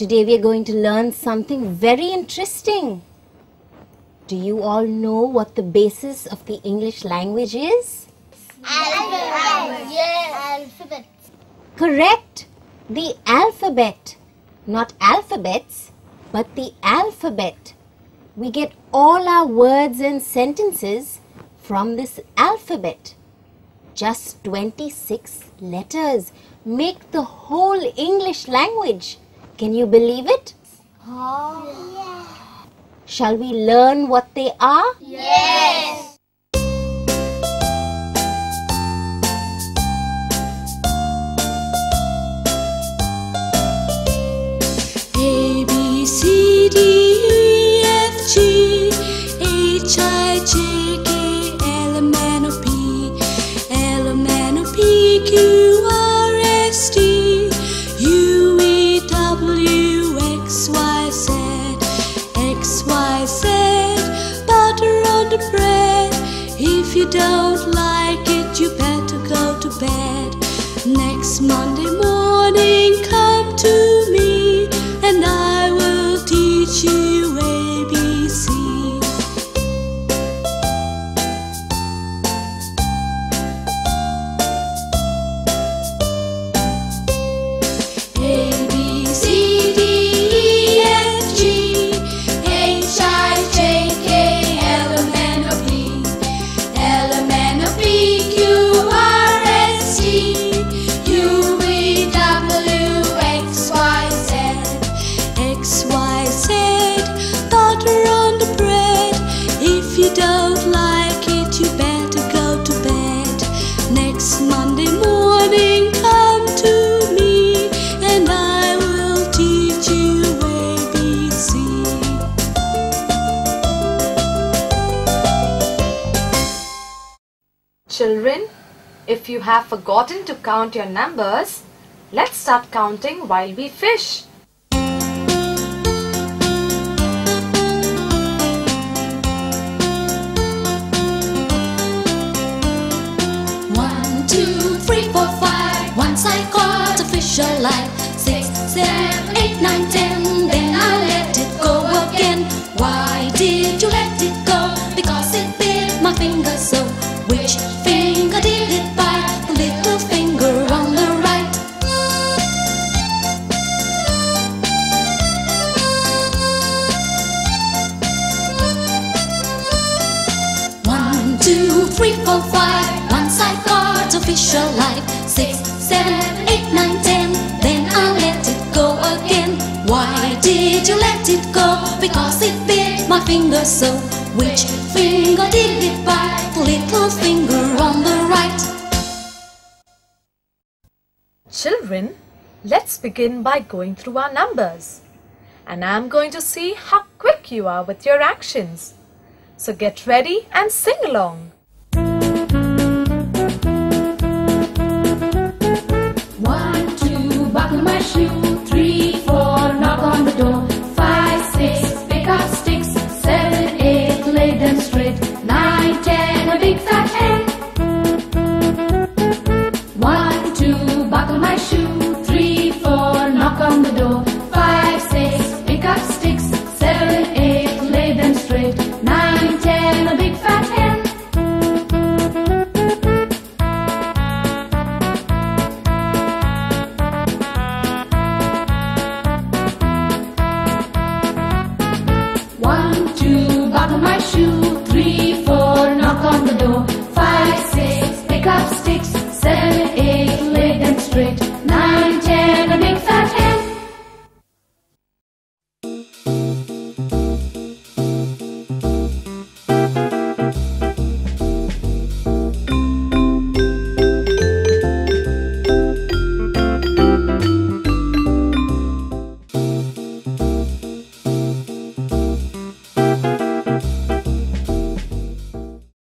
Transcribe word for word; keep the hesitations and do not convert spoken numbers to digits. Today we are going to learn something very interesting. Do you all know what the basis of the English language is? Alphabet. Yes. Alphabet. Correct. The alphabet. Not alphabets, but the alphabet. We get all our words and sentences from this alphabet. Just twenty-six letters make the whole English language. Can you believe it? Oh, yeah. Shall we learn what they are? Yes. A, B, C, D, E, F, G, H, I, J, K. If you don't like it, you better go to bed. Next Monday morning, come to me, and I will teach you A B C. Children, if you have forgotten to count your numbers, let's start counting while we fish. One, two, three, four, five. Once I caught a fish alive. Six, seven, eight, nine, ten. Then I let it go again. Why did you let it go? Because it bit my finger so. Which finger did it bite? The little finger on the right. One, two, three, four, five. Once I caught a fish alive. Six, seven, eight, nine, ten. Then I let it go again. Why did you let it go? Because it bit my finger so. Which finger did it bite? The little finger on the right. Children, let's begin by going through our numbers. And I'm going to see how quick you are with your actions. So get ready and sing along. One, two, buckle my shoe. Three, four, knock on the door. Five, six, pick up sticks. Seven, eight, lay them straight. Nine, ten, a big fat hen. One, two, buckle my shoe. Three, four, knock on the door. Five, six, pick up sticks. Seven, eight, lay them straight. Nine, ten, a big fat hen. Six, pick up sticks, seven, eight, lay them straight, nine, ten, and make five.